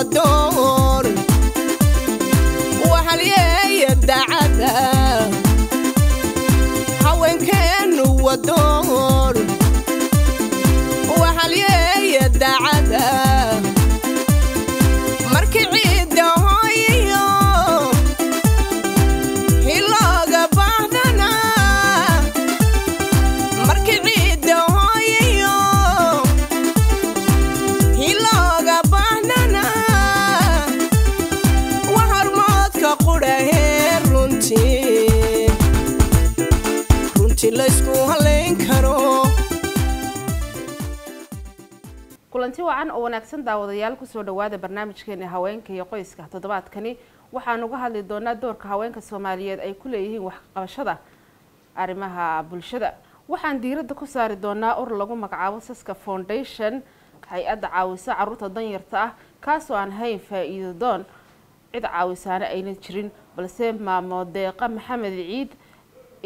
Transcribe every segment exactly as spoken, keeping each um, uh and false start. الدور وحالي يدعتها هاوين كانوا الدور وحالي يدعتها مركعي kulanti wacan oo wanaagsan daawadayaal ku soo dhawaada barnaamijkeena haweenka iyo qoyska toddobaadkani waxaan uga hadli doonaa doorka haweenka Soomaaliyeed ay ku leeyihiin wax qabashada arrimaha bulshada waxaan diiradda ku saari doonaa urur lagu magacaabo Saska Foundation hay'ad caawisa carruurta danyarta ah kaasoo aan hayn faa'iido doon cid caawisaana ayna jirin balse maamo Deeqa Maxamed Ciid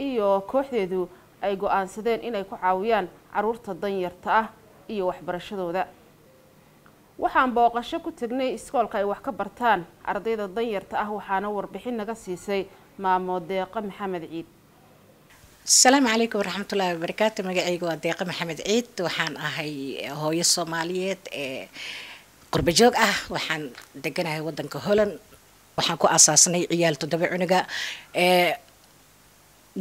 iyo kooxdeedu ay go'aansadeen inay ku caawiyaan carruurta danyarta ah iyo waxbarashadooda waxaan booqasho ku tagnay iskoolka ay wax ka bartaan ardayda danyarta ah waxaana warbixin naga siisay maamo Deeqa Maxamed Ciid السلام عليكم ورحمة الله وبركاته magacaygu waa Deeqa Maxamed Ciid waxaan ahay hooyo Soomaaliyeed ee qurba joog ah waxaan deganahay wadanka Holland waxaan ku aasaasnay ciyaal toddoba cunuga ee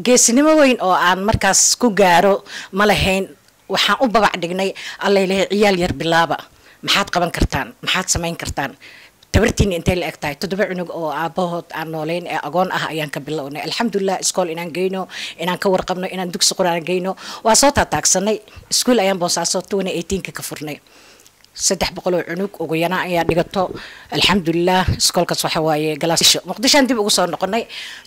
geesinimo weyn oo aan markaas ku gaaro ma lahayn waxaan u babac dhignay alleelay ciyaal yar bilaaba maxaad qaban kartaan maxaad sameyn kartaan tabartiin intee la egtahay toddoba cunug oo aabahood aan nooleyn ee agoon ah ayaan ka bilownay alxamdulillah iskool inaan geyno inaan ka warqabno inaan dugsi quraan geyno waa soo taagsanay iskool ayaan boosaaso twenty eighteen ka furnay three hundred cunug ugu yana ayaa dhigato alxamdulillah iskoolkaas waxa waaye galaasho muqdishaan dib ugu soo noqonay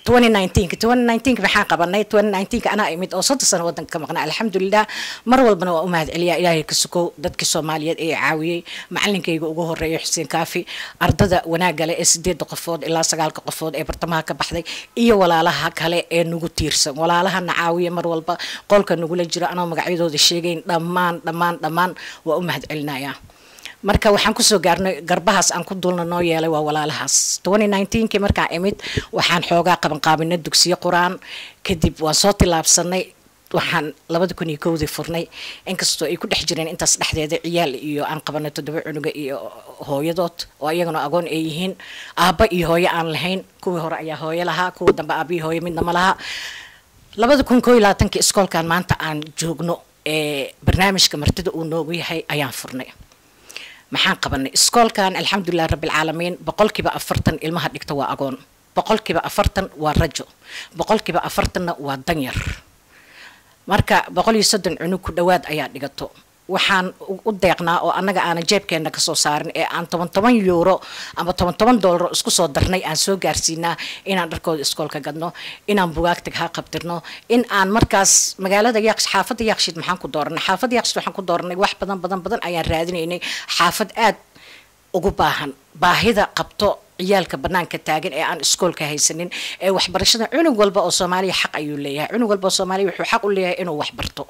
twenty nineteen waxaan qabanay twenty nineteen ana imid oo saddex sano wadanka ka maqnaa alxamdulillah mar walbana waa u mahad celiyaa ilaahay ka sugo dadkii Soomaaliyeed ee caawiyay macallinkayga ugu horeeyay Xuseen Kaafi ardada wanaagga leh ee sideed qofood ilaa sagaal qofood ee bartamaha ka baxday iyo walaalaha kale ee nagu tiirsan walaalaha nacaawiye mar walba qolka nagu la jira anoo magacyadooda sheegayn dhamaan dhamaan dhamaan waa u mahad celinayaa marka waxaan ku soo gaarnay garbahaas aan ku dulna noo yeelay waa walaalahaas twenty nineteen ki marka imid waxaan xoogaa qaban qaabinna dugsiga quraan kadib waan soo tilaabsanay waxaan twenty oh two furnay inkastoo ay ku dhex jireen intaas dhexdeeda ciyaal iyo aan qabanay toddoba cunuga iyo hooyadood oo iyaguna agoon ay yihiin aaba iyo hooyo aan lahayn kuwii hore ayaa hooyo lahaa kuwa dambe aabihii hooyo midna ma laha twenty twenty-two ki iskoolkan maanta aan joogno ee barnaamijka martida uu noogu yahay ayaan furnay maxaan qabanay iskoolkan alxamdulillah rabbil alamin boqolkiiba afartan ilmaha dhigta waa agoon boqolkiiba afartan waa rajo boqolkiiba afartan waa danyar marka boqol iyo soddon cunug ku dhawaad ayaa dhigato waxaan u deeqnaa oo anaga aan jeebkeena ka soo saarin ee aan toban toban euro ama toban toban dollar isku soo darnay aan soo gaarsiinaa inaan dharkooda iskoolka gadno inaan bugaagta ka qabtirno in aan markaas magaalada Yaaqsh xaafadda Yaaqshid maxaan ku dooranay xaafadda Yaaqshid waxaan ku dooranay wax badan badan badan ayaan raadinaynay xaafad aad ugu baahan baahida qabto ciyaalka banaanka taagan ee aan iskoolka haysanin ee waxbarashada cunug walba oo Soomaaliya xaq ayuu leeyahay cunug walba oo Soomaaliya wuxuu xaq u leeyahay inuu wax barto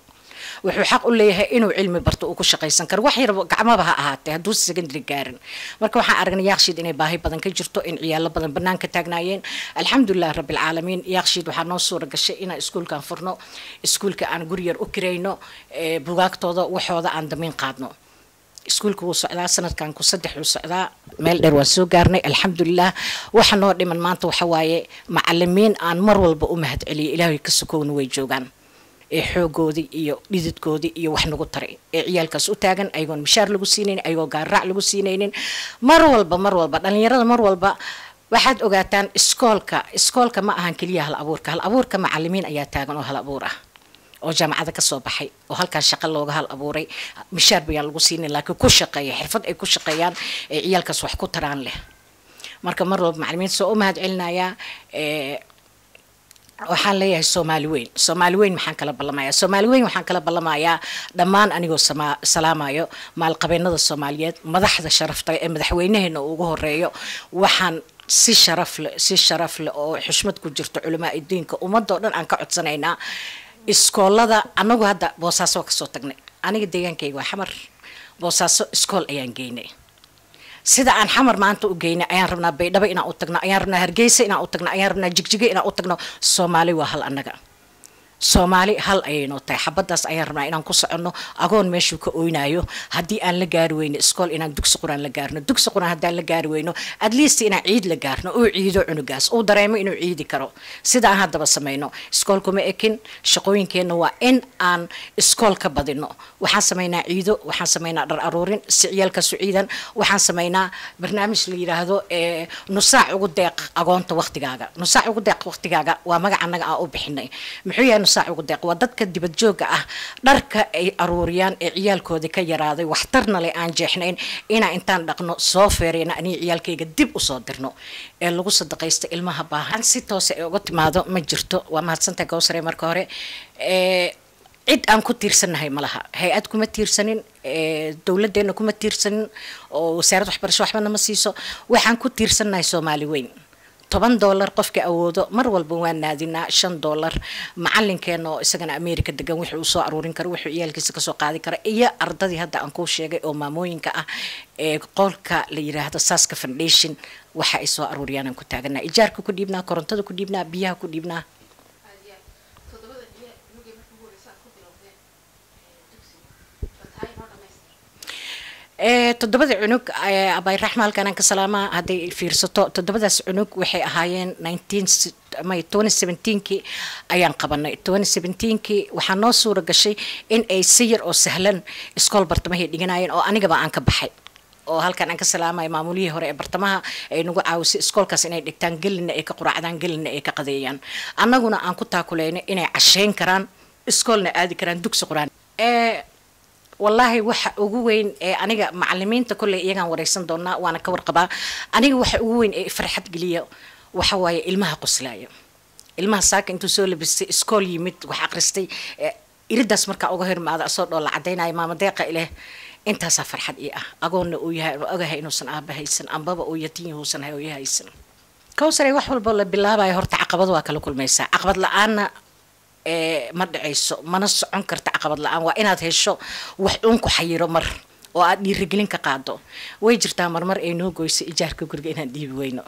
wuxuu xaq u leeyahay inuu cilmi barto oo ku shaqaysan karo wax yar gacmaha ha ahaatay hadduu secondary gaarin marka waxaan aragnay Yaaqshid inay baahi badan ka jirto in ciyaalo badan banaanka taagnaayeen alxamdulillah rabbil alamin Yaaqshid waxaa noo suura gashay inaan iskoolkan furno iskoolka aan guri yar u kireyno ee bugaagtooda waxooda aan damiin qaadno iskoolku socdaa sanadkan ku saddex u socdaa meel dheer waan soo gaarnay alxamdulillah waxa noo dhiman maanta waxa waaye macallimiin aan mar walba u mahad celiyo ilaahay ka sugoon way joogan ee xoogoodii iyo dhididkoodii iyo wax nagu taray ee ciyaalkaas u taagan ayagoon mishaar lagu siineen ayagoo gaarac lagu siineen mar walba mar walba dhalinyarada mar walba waxaad ogaataan iskoolka iskoolka ma ahan kaliya hal abuurka hal abuurka macallimiin ayaa taagan oo hal abuur ah oo jaamacada ka soo baxay oo halkaan shaqo looga hal abuuray mishaar bayaan lagu siineen laakiin ku shaqeeya xirfad ay ku shaqeeyaan ee ciyaalkaas wax ku taraan leh marka mar walba macallimiin soo mahad celinaya ee waxaan leeyahay Soomaali weyn Soomaali weyn maxaan kala ballamayaa Soomaali weyn waxaan kala ballamayaa dhamaan anigoo salaamayo maalqabeennada Soomaaliyeed madaxda sharafta ee madaxweynaheena ugu horeeyo waxaan si sharaf leh si sharaf leh oo xushmad ku jirto culimada diinka ummadda oo dhan aan ka codsanaynaa iskoolada anagu hadda Boosaaso ka soo tagnay aniga deegaankayga waa Xamar Boosaaso iskool ayaan geynay sida aan xamar maanta u geeyna ayaan rabnaa Baydhabo inaan u tagno ayaan rabnaa Hargeysa inaan u tagno ayaan rabnaa Jigjiga inaan u tagno Soomaali waa hal anaga Soomaali hal ayayno tahay xabadaas ayaan rabnaa inaan ku socono agoon meeshu ka ooynayo hadii aan la gaar weyno iskool inaan dugsi quraan la gaarno dugsi quraan hadaan la gaar weyno at least inaan ciid la gaarno oo ciido cunugaas oo dareemo inuu ciidi karo sida aan hadaba sameeyno iskoolku ma ekin shaqooyinkeena waa in aan iskool ka badino waxaan sameeynaa ciido waxaan sameeynaa dhar aruurin siciyalka suuciidan waxaan sameeynaa barnaamij la yiraahdo ee nusaac ugu deeq agoonta waqtigaaga nusaac ugu deeq waqtigaaga waa magac anaga aan u bixinay muxuu نساعي ودق ودتك دبت جوجة درك أروريان عيالكو ذيك يراضي واحترنا لأن جحنين إنا إنتان دقنا صافرين أني عيالك يجدب وصادرنا اللغوص الدقيست المهبة عن ستة سقط ماذا مجرته وما حسنت جوسري مركاري عد أنكو تيرسن هاي ملها هيئتكم تيرسنين دولة دينكم تيرسن وسعرت حبر شو حبنا مسيسو وحنكو تيرسن هاي سومالي وين طبعاً دولار قفك أوده مرول بوان نادينا شن دولار معلن كانوا سجنا أمريكا دجاج وحي وصار ورين كروح وياه الكسك سوق عادي كرا إياه أرضي هذا أنكو شيء أو ما موين كأ قال كليره هذا ساسكا فاونديشن وحي صار وريانا كنت أجنا إيجارك كديبنا كورنتادو كديبنا بيها كديبنا تدبّد عنق أبي الرحمن كان كسلامة هذه الفيرسطة تدبّد عنق وحي هاين nineteen ما يتوني seventeen كي أيان قبلنا يتوني seventeen كي وحناس ورجشي إن أي سير أو سهلا إسكال برتمهي ديجناين أو أنا جبا عنك بحي oo halkan aan ka salaamay maamulihii hore ee bartamaha ee nagu caawisi iskoolkaas inay dhigtaan gelina ay ka quraacdaan gelina ay ka qadeeyaan annaguna aan ku taakuleeyna inay casheen karaan iskoolna aadi karaan dugsi quraan ee والله وح وجوين أنا جا معلمين تقول لي يجان وريسن دونا وأنا كور قبا أنا وح وجوين فرحت قليا وحواي المها قصلاية المها ساك أنتو سول بس سكولي مت وحقرستي يرد اسمك أوجهر مع هذا صار ولا عدينا إمام دقة إله أنت سافر حد إياه أقول وياه أجهه إنه سن أبه هيسن أم بابا ويتين هو سن هو يهيسن كوسري وحول بالله بالله بايهر تعقبض وأكل كل ما يسا عقبض لأن مدعيسو منص عنكر تعقبض الآن وإن هذا الشو وحنكو حيرو مر وأدي رجلين كقاعدو ويجر تامر مر إنه جويس إيجارك وجرجينا دي بوينه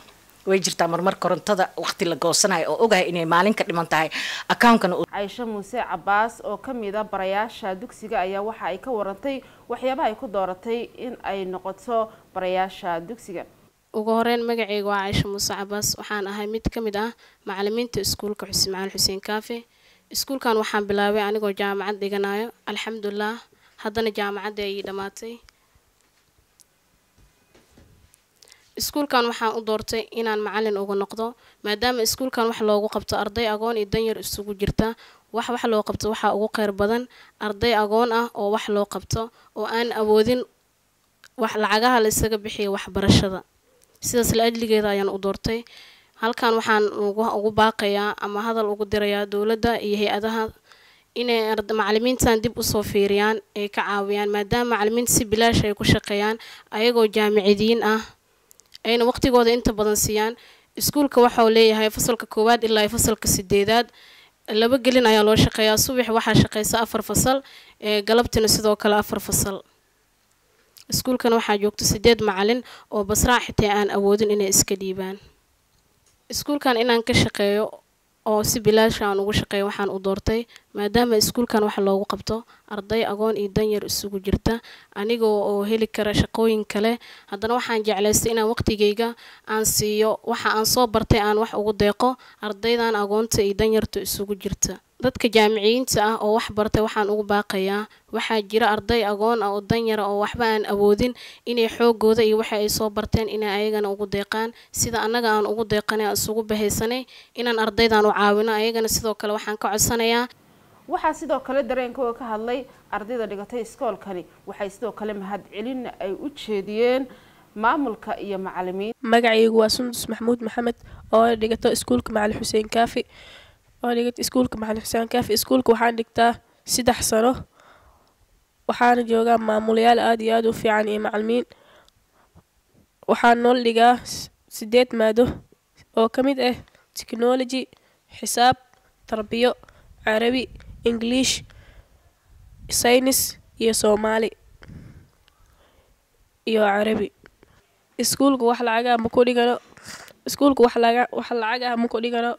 ويجر تامر مر كرنت هذا وقت اللي جوسنا أو أوجه إني مالين كريمان تاعي أكان كانوا عايشة موسى عباس أو كم إذا برياش دكسيجا أي واحد أيك ورنتي وحيابه أيك دارتي إن أي نقطة برياش دكسيجا وقهرين مجعي وعايشة موسى عباس وحان أهميت كم إذا معلمين تسكول كحسين مع الحسين كافي iskuul kan waxaan bilaabay anigoo jaamacad dhiganayo alxamdulillah haddana jaamacadda ay dhamaatay iskuul kan waxaan u doortay inaan macallin uga noqdo maadaama iskuul kan wax loogu qabto arday agoon iyo danyar isugu jirta wax wax loo qabto waxa ugu qeyr badan arday agoon ah oo wax loo qabto oo aan awoodin wax lacagaha la isaga bixiyo waxbarashada sidaas la ajligeeda ayaan u doortay halkan waxaan ugu baaqayaa ama hadal ugu dirayaa dawladda iyo hay'adaha inay macallimiintan dib u soo fiiriyaan ee ka caawiyaan maadaama macallimiinta si bilaash ay ku shaqeeyaan ayagoo jaamicidiin ah ayna waqtigooda inta badan siiyaan iskuulka waxa uu leeyahay fasalka koowaad ilaa fasalka sideedaad laba gelin ayaa loo shaqeeyaa subax waxaa shaqeysa afar fasal ee galabtina sidoo kale afar fasal iskuulkan waxaa joogta sideed macallin oo basraa xitaa aan awoodin inay iska dhiibaan iskuul kan inaan ka shaqeeyo oo si bilaash ah aan ugu shaqeeyo waxaan u doortay maadaama iskuul kan wax loogu qabto arday agoon iyo danyar isugu jirta aniga oo heli kara shaqooyin kale haddana waxaan jeclaystay inaan waqtigeyga aan siiyo waxa aan soo bartay aan wax ugu deeqo ardaydan agoonta iyo danyarta isugu jirta dadka jaamiciyiinta ah oo wax bartay waxaan ugu baaqayaa waxaa jira arday agoon ah oo danyar oo waxba aan awoodin inay xoogooda iyo waxa ay soo barteen inay ayagana ugu deeqaan sida annaga aan ugu deeqanay isugu bahaysanay inaan ardaydan u caawino ayagana sidoo kale waxaan ka codsanayaa waxaa sidoo kale dareenkooda ka hadlay ardayda dhigatay iskoolkani waxay sidoo kale mahad celin ay u jeediyeen maamulka iyo macallimiin magacaygu waa Sundus Maxmuud Maxamed oo dhigatay iskoolka macal Xuseen Kaafi ولكن سكولك مع الحسين كافي سكولك وحانك تا سدح صنه وحان جوجا مع موليال آديادو في عني معلمين وحان نول لقا سديت مادو أو كميد إيه تكنولوجي حساب تربية عربي إنجليش ساينس يا صومالي يا عربي iskuulka wax lacagaha ma ku dhigano iskuulka wax lacag wax lacagaha ma ku dhigano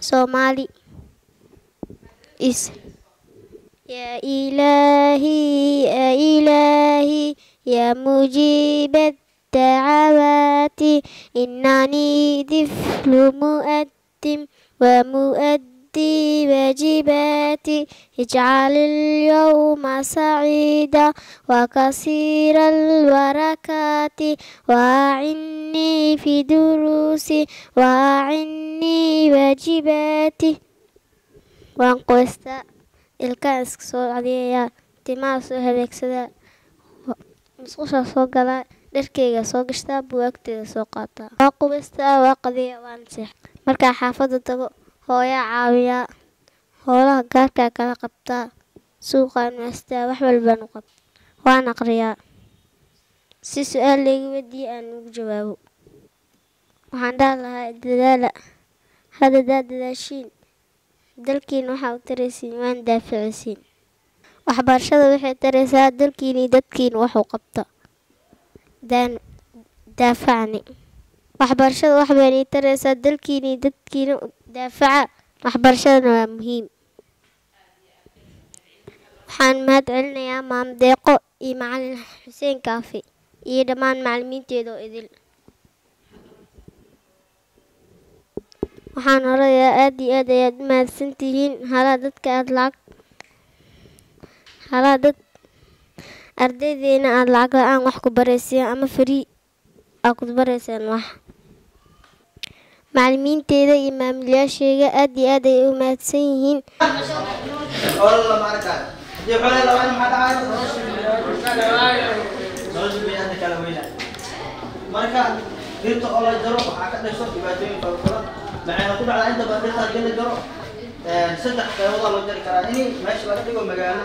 Somali is ya ilahi ya ilahi ya mujibat da'awati innani diflu mu'addim ومؤدي واجباتي اجعل اليوم سعيدا وكثير البركات واعني في دروسي واعني واجباتي وانقستا الكاسك سو عليا تماس هلكسدا مسوشا سو غلا دركيغا سو غشتا بوقتي سو قاتا وانقستا وقدي وانسح marka xaafada tago hooyo caawiya hoolaha gaarka kala qabta suuqan maasta wax walba noqob waan aqriya si su'aal leh wadii aan ugu jawaabo waxaan dhalahay dadaala hada dadaashin dalkiin waxa uu taraysiin waan daaficisiin waxbarashada waxay taraysaa dalkiin dadkiin wax u qabta dan daafani waxbarashada wax weyn ay taraysaa dalkiina dadkiina daafaca waxbarashadana waa muhiim waxaan mahad celinayaa maamdeeqo iyo macallin Xuseen Kaafi iyo dhammaan macallimiinteeda oo idil waxaan orayaa aad iyo aad ayaad mahadsan tihiin halaa dadka aad lacag halaa dad ardaydeena aad lacag la-aan wax ku baraysayaan ama free أقول برسان واحد معلمين تيدا إمام ليا شيء أدي أدي ومات سيهين والله معركة دي حوالي لو أنا محد عايز نرش بيها نكلم هنا معركة قلت الله يجرب حكتنا شرط باتين فالقرآن معنا كل على عند باتين جنة جرب صدق والله لو جري كراني ماشي باتيكم مجانا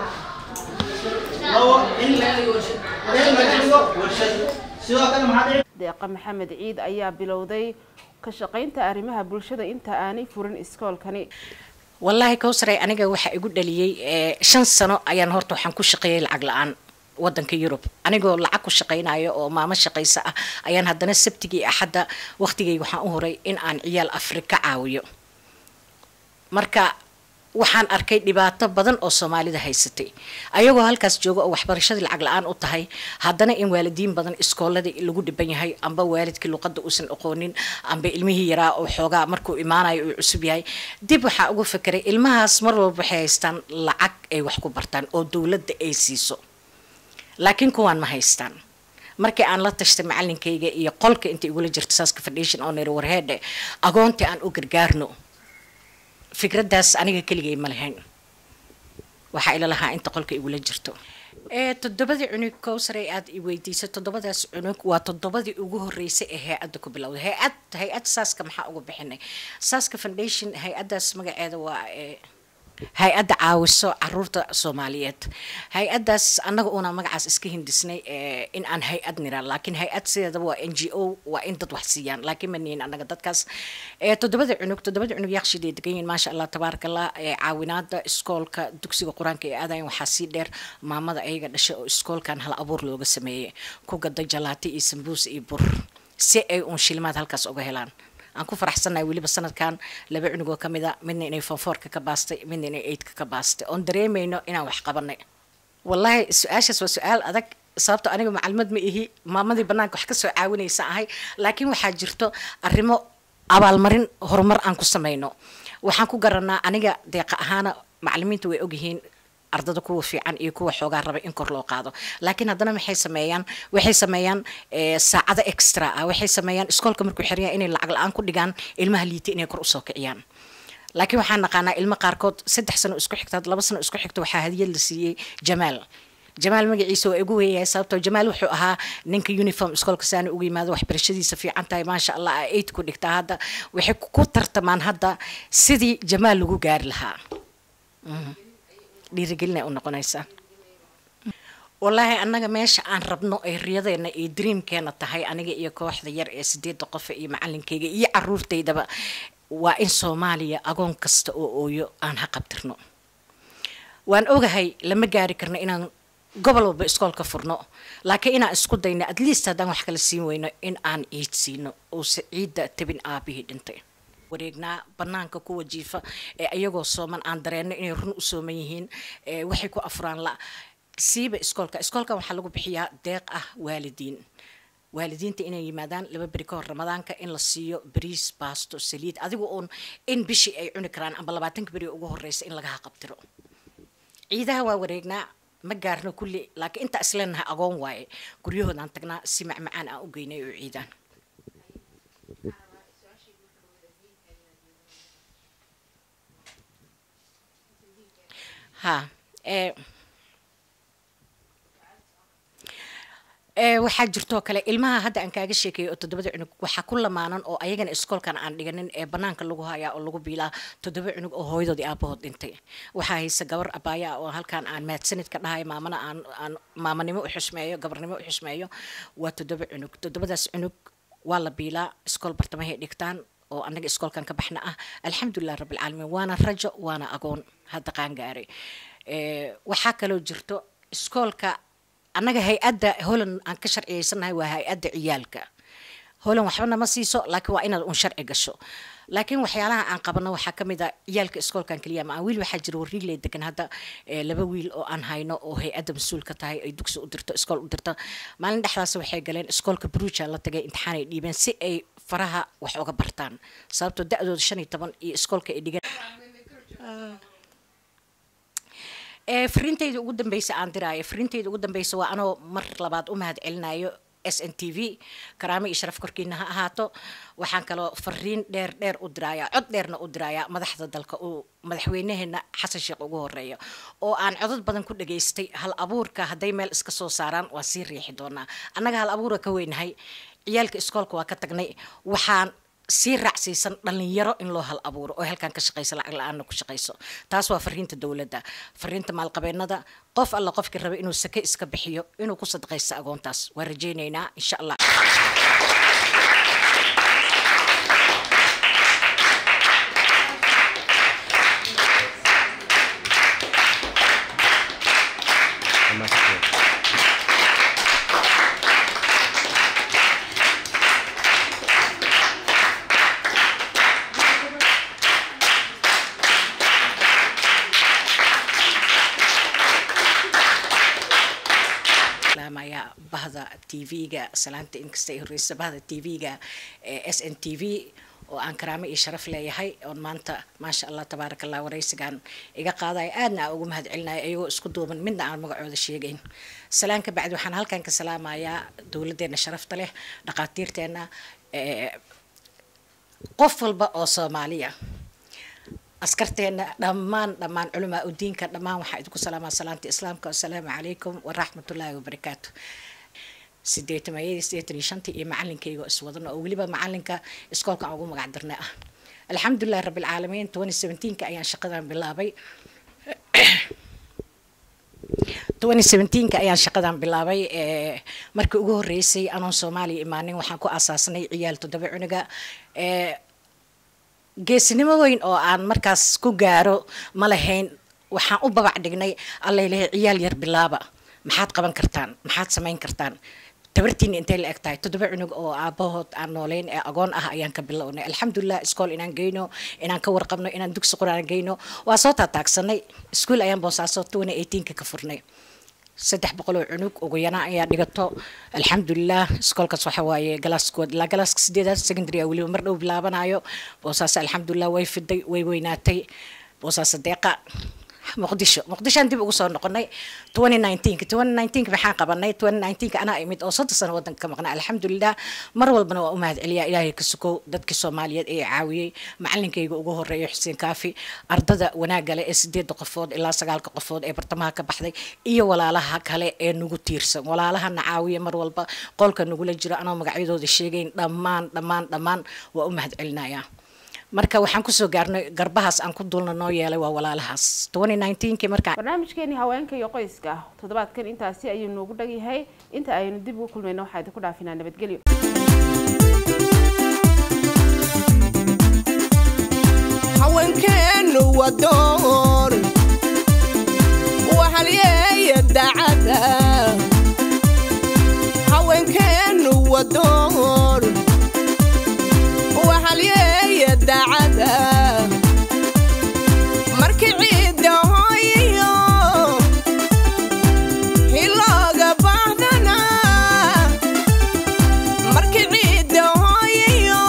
هو إلا اللي ورشد إلا اللي ورشد سواء كان محد deeqa maxamed ciid ayaa bilowday ka shaqaynta arimaha bulshada inta aanay furin iskoolkani wallahi kowsare aniga waxa igu dhaliyay shan sano ayaan horta waxaan ku shaqeeyay lacag la'aan wadanka Yurub anigoo lacag ku shaqeynayo oo maama shaqeysa ah ayaan haddana sabtigi axada waqtigay waxaan u horay in aan ciyaal Afrika caawiyo marka waxaan arkay dhibaato badan oo Soomaalida haysatay ayagoo halkaas jooga oo waxbarashada lacag la'aan u tahay haddana in waalidiin badan iskoolada lagu dhiban yahay amba waalidkii luqadda uusan aqoonin amba ilmihii yaraa oo xoogaa markuu imaanayo uu cusub yahay dib waxa ugu fakiray ilmahaas mar walba haystaan lacag ay wax ku bartaan oo dawladda ay siiso laakiin kuwan ma haystaan markii aan la tashtay macallinkayga iyo qolka inta igu la jirtay Saska Foundation oo neer warheede agoonti aan u gargaarno fikraddaas aniga kaliya ma lahayn waxa ila lahaa inta qolka igu la jirto ee toddobadii cunug kowsaray aad i weydiisay toddobadaas cunug waa toddobadii ugu horeysay ee hay'adda ku bilowday hay'ad hay'ad Saska maxaa ugu bixinay Saska Foundation hay'adaas magaceeda waa hay'adda caawiso carruurta Soomaaliyeed hay'adaas anaga una magacaas iska hindisnay in aan hay'ad nira laakiin hay'ad sideeda waa N G O waa in dad wax siiyaan laakiin maniin anaga dadkaas ee toddobada cunug toddobada cunug yaqshidey degan ma sha Allah tabaarakallah ee caawinaada iskoolka dugsiga quraanka ee aadayn waxa si dheer maamada ayaga dhashay oo iskoolkan hal abuur looga sameeyay ku gaday jalaati iyo sambuus iyo bur si ay un shilmaad halkaas uga helaan aan ku faraxsanahay waliba sanadkan laba cunug oo kamida midna inay four four ka ka baastay midna inay eight ka ka baastay on dareemayno inaan wax qabanay wallahi su'aashaas waa su'aal adag sababtoo aniga macallimad ma ihi maamadii banaanka wax ka soo caawinaysa ahay laakiin waxa jirto arrimo abaalmarin horumar aan ku sameeyno waxaan ku garanaa aniga deeqa ahaana macallimiintu way ogyihiin ardada kuwa fiican iyo kuwa xoogaa raba in kor loo qaado laakiin haddana maxay sameeyaan waxay sameeyaan saacada extra ah waxay sameeyaan iskoolka markuu xiriyaa inay lacag la'aan ku dhigaan ilmaha liita inay kor u soo kiciyaan laakiin waxaan naqaanaa ilmo qaarkood saddex sano isku xigtaad laba sano isku xigto waxaa hadiyad la siiyay Jamaal جمال مجيسو إجويه سبته جمال وحقها نينك يونيفورم إسقال كسان أجوي ماذا وحبرشدي صفي عن تاي ما شاء الله أيد كونكت هذا وحق كتر تمان هذا سدي جمال وجار لها لرجلنا ونقنيسا والله أنا جماش عن ربنا الرياضة إن إدريم كانت هاي أنا جي يكوح ذير إسديد قفي معلن كي يعرف تيدا بقى وإن سوماليا أقوم كست أو أو أنا هقبترنو وأنا أوجهي لما جاري كنا إن قبله بإسقال كفرنو لكن إن إسقال ده إن أدليس هذا وحكي السين وإن إن عن إيتسينو وسعيد تبين أبيه دنتي ورجعنا بنانك كوا جيفا أيجو سومن عن درين إن رنو سوميهين وحكو أفران لا سيب إسقال ك إسقال كمحلقو بحياة دقة والدين والدين تينا يمادان لما بريكور رمضان كإن لصيو بريس باستو سليد أذيقو أن إن بشي أي عنكران أم بلباتنك بريقوه الرئيس إن لجها قبترو عيدها وورجعنا مجارنا كل لكن أنت أصلاً هأقوم واي كل يوم ننتقنا سمع معنا أوجينا وعيدان ها إيه waxaa jirto kale ilmaha hadda aan kaaga sheekay oo toddoba cunug waxa kula maanan oo ayagan iskoolkan aan dhiganin ee banaanka lagu hayaa oo lagu biilaa toddoba cunug oo hooyadood iyo aabahood dhintay waxaa haysa gabar abaaya oo halkan aan maadsanid ka dhahay maamana aan maamanimo u xishmeeyo gabarnimo u xishmeeyo waa toddoba cunug toddobadaas cunug waa la biilaa iskool bartamaha dhigtaan oo anaga iskoolkan ka baxna ah alxamdulillaah rabbil caalamiin waana rajo waana agoon hadda qaan gaaray ee waxa kale jirto iskoolka أنا هيئة هولن أنكشر إيسنا وهيئة عيالك هولن وحنا ما سيسو لكن وأنا أنشر إجشو لكن وحيالها عن قبلنا وحكم إذا عيالك إسكول كان كلية معويل وحجر ورجل يدكن هذا لبويل أو أن هاي نو أو هيئة مسؤول كتاعي يدكس قدرته إسكول قدرته ما لنا حلاس وحيا جلين إسكول كبروش الله تجي امتحان يبين سي أي فرها وحوجة برتان صارت الدقة شني طبعا إسكول كإديجان فرينتي قدام بيس عندراي فرينتي قدام بيس وأنا مرة بعد أم هاد علنايو إس إن تي في كرامي إشرف كركينها هاتو وحن كلو فرين دير دير أدرايا عد ديرنا أدرايا مدح ضد الك أو مدحوينهن حسن شق وجهرية أو عن عدد بدن كل جيستي هالأبور كهدايم الإسكسو صارن وسير يحضرنا أنا هالأبور كوين هاي عيالك إسكالك وكتجني وحن سير رأسي سن لنيرو إن له الأبور أو هل كان كشقيس العقل أنه كشقيسه تاسوا فرينت الدولة ده فرينت مع القبائل ندا قف الله قف كربي إنه السكي إسكبحيه إنه قصة قيس أقوم تاس ورجينا هنا إن شاء الله بهذا تي في جا سلامتي إنك استيقظت بهذا تي في جا إس إن تي في وأن كرامي إشرف لي هاي ومانتا ما شاء الله تبارك الله ورئيس كان إجا قاضي أنا أقوم هاد علنا أيوة سكدوا من منا عن مقعد الشيء جين سلامك بعد وحن هل كان كسلام يا دولتنا شرفت له دقاتيرتنا قفل بقى صومالية أسكرتنا دمان دمان علماء الدين كدمان وحيدكوا سلام سلامتي إسلامك والسلام عليكم ورحمة الله وبركاته سديت ما يدي سديت نشانتي إيه معلنك يجوا أسودنا أو قلبا معلنك إسكالك عقوم قعدرنا الحمد لله رب العالمين تواني سبنتين كأيان شقدنا بالله بي تواني سبنتين كأيان شقدنا بالله بي مركو جوه الرئيسي أنا صومالي إيماني وحكو أساسني عيال تدبعنا جا جسني ما وين أو عن مركز كوجارو ملهين وحقو ببعدني الله يله عيال يرب الله بقى محد قبنا كرتان محد سمين كرتان تبرتين أنت اللي أكتاي تدبر إنه أو عباهات عنولين أجان أه أيان كبلون الحمد لله إسكول إنان جينو إنان كور قبنا إنان دكس قرآن جينو وصوتها تاكسني إسكول أيام بوساسات تونا أيتين ككفرني سدح بقولوا عنوك وجينا أيام نقطة الحمد لله إسكول كصحة ويا جلس كود لا جلس كسديدة سكندرية ولي ومرنا وبلابنا عيو بوساس الحمد لله ويفدي ويويناتي بوساس دقة مقدشة مقدشة أنت بقصة نقولناي ألفين وتسعة عشر ألفين وتسعة عشر بحاجة بناي ألفين وتسعة عشر أنا إمد أوصلت سنة ودن كمقنا الحمد لله مرة بنا وأمهد إليا إلهي كسكو ضد كسوماليات إيه عاوي معلن كي يجوه الرئي حسين كافي أرضه وناقل إس دي دقفود إلا سجال قفود إيه برتمها كبحدي إيه ولا لها كله إيه نجو تيرس ولا لها نعاوي مرة بنا قال كنقول الجرا أنا مقعدوا الشيئين دمان دمان دمان وأمهد إلنايا marka waxaan ku soo gaarnay garbahaas aan ku dulna noo yeelay waa walaalahaas ألفين وتسعة عشر kii marka barnaamijkeeni haweenka iyo qoyska toddobaadkan intaasi ayuu noogu dhagayahay inta aynu dib ugu kulmayno waxa ay ku dhaafinaa nabadgelyo وحليا دعاء مركعي دعايا هلاقى بعدنا مركعي دعايا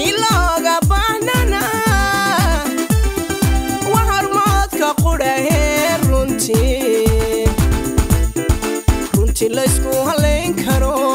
هلاقى بعدنا وحرمات كقرة رنتي رنتي لسكو هالين كرو